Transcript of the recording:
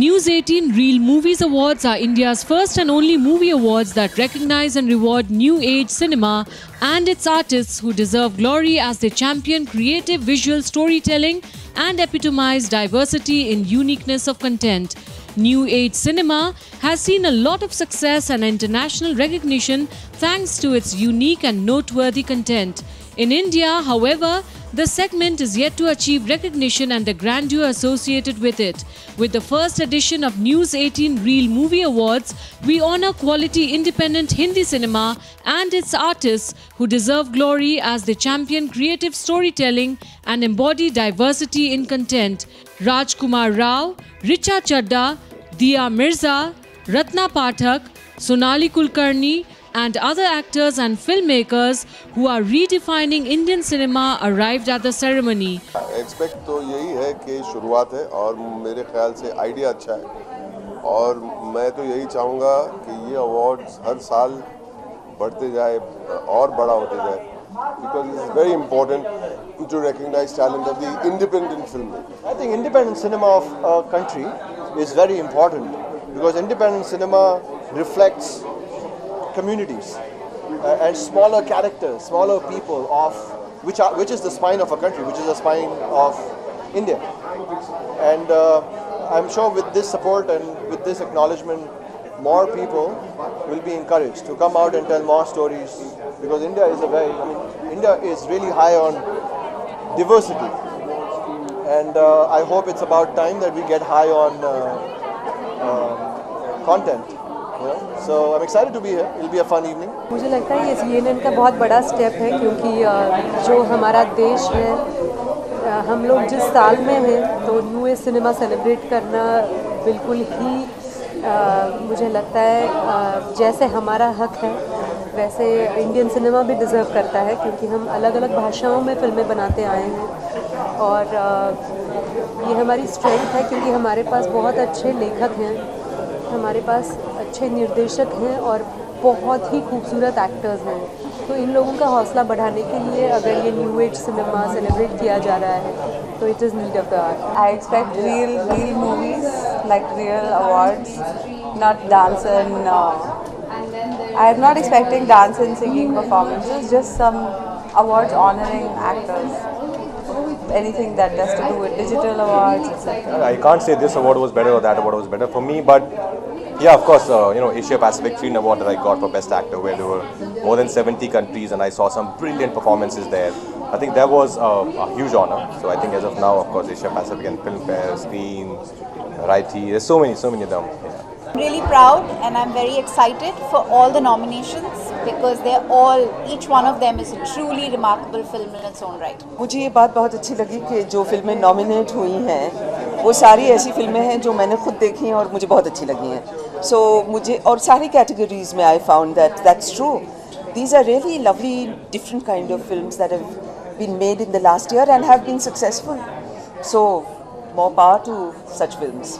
News 18 Reel Movies Awards are India's first and only movie awards that recognize and reward new age cinema and its artists who deserve glory as they champion creative visual storytelling and epitomize diversity in uniqueness of content. New age cinema has seen a lot of success and international recognition thanks to its unique and noteworthy content. In India, however, the segment is yet to achieve recognition and the grandeur associated with it. With the first edition of News 18 Reel Movie Awards, we honor quality independent Hindi cinema and its artists who deserve glory as they champion creative storytelling and embody diversity in content. Rajkumar Rao, Richa Chaddha, Dia Mirza, Ratna Pathak, Sonali Kulkarni, and other actors and filmmakers who are redefining Indian cinema arrived at the ceremony. I expect तो यही है कि शुरुआत है और मेरे ख्याल से आइडिया अच्छा है और मैं तो यही चाहूँगा कि ये अवार्ड्स हर साल बढ़ते जाए और बड़ा होते जाए because it's very important to recognize talent of the independent filmmaker. I think independent cinema of our country is very important because independent cinema reflects communities and smaller characters, smaller people of which is the spine of a country, which is the spine of India. And I'm sure with this support and with this acknowledgement, more people will be encouraged to come out and tell more stories because India is really high on diversity. And I hope it's about time that we get high on content. So I'm excited to be here. It'll be a fun evening. मुझे लगता है ये CNN का बहुत बड़ा step है क्योंकि जो हमारा देश है हम लोग जिस साल में हैं तो न्यू एज सिनेमा सेलिब्रेट करना बिल्कुल ही मुझे लगता है जैसे हमारा हक है वैसे इंडियन सिनेमा भी डिज़र्व करता है क्योंकि हम अलग अलग भाषाओं में फिल्में बनाते आए हैं और ये हमारी स्ट्रेंथ है क्योंकि हमारे पास बहुत अच्छे लेखक हैं हमारे पास अच्छे निर्देशक हैं और बहुत ही खूबसूरत एक्टर्स हैं तो इन लोगों का हौसला बढ़ाने के लिए अगर ये न्यू एज सिनेमा सेलिब्रेट किया जा रहा है तो it is need of the art. I expect real movies like real awards, not dance and I'm not expecting dance and singing performances, just some awards honoring actors, anything that has to do with digital awards, etc. I can't say this award was better or that award was better for me, but yeah, of course, Asia Pacific Screen Award that I got for Best Actor, where there were more than 70 countries and I saw some brilliant performances there. I think that was a huge honor. So I think as of now, of course, Asia Pacific and Film Fair, Screen, Variety, there's so many of them. Yeah. I'm really proud and I'm very excited for all the nominations because they're all, each one of them is a truly remarkable film in its own right. मुझे ये बात बहुत अच्छी लगी कि जो फिल्में nominate हुई हैं, वो सारी ऐसी फिल्में हैं जो मैंने खुद देखी हैं और मुझे बहुत अच्छी लगी हैं. So मुझे और सारी categories में I found that that's true. These are really lovely, different kind of films that have been made in the last year and have been successful. So more power to such films.